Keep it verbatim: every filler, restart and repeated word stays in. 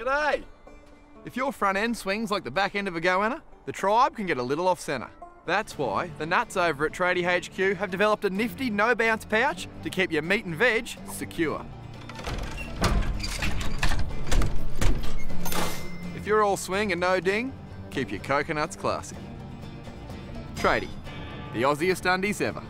G'day. If your front end swings like the back end of a goanna, the tribe can get a little off-centre. That's why the nuts over at Tradie H Q have developed a nifty no-bounce pouch to keep your meat and veg secure. If you're all swing and no ding, keep your coconuts classy. Tradie, the Aussiest undies ever.